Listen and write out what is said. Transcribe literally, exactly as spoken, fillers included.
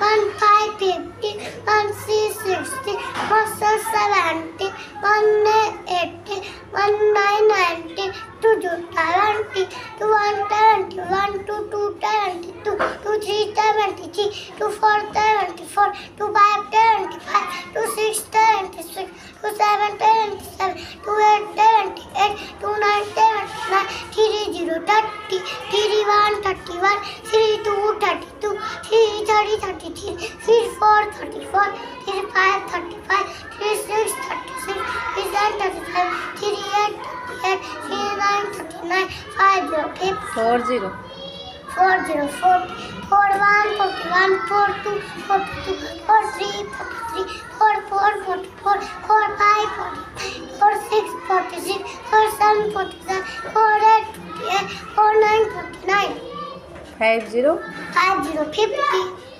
one five fifty, one six sixty, one seven seventy, one eight eighty, one nine ninety, two two seventy, two one seventy, one two two seventy, two two three seventy three, two four seventy four, two five seventy five, two six seventy six, two seven seventy seven, two eight seventy eight, two nine seventy nine, three zero thirty, three one thirty one, three two thirty two, three thirty thirty. Three, three, four, thirty-four, three, five, thirty-five, three, six, thirty-six, three, seven, thirty-five, three, eight, thirty-eight, three, nine, thirty-nine, five, zero, fifty, four, zero, four, zero, forty, four, one, forty-one, four, two, forty-two, four, three, forty-three, four, four, forty-four, four, five, forty-five, four, six, forty-six, four, seven, forty-seven, four, eight, forty-eight, four, nine, forty-nine, five, zero, five, zero, fifty.